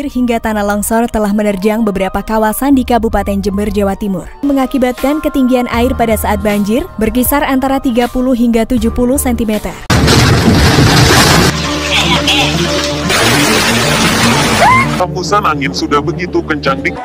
banjir hingga tanah longsor telah menerjang beberapa kawasan di Kabupaten Jember, Jawa Timur. Mengakibatkan ketinggian air pada saat banjir berkisar antara 30 hingga 70 cm. Hembusan angin sudah begitu kencang di...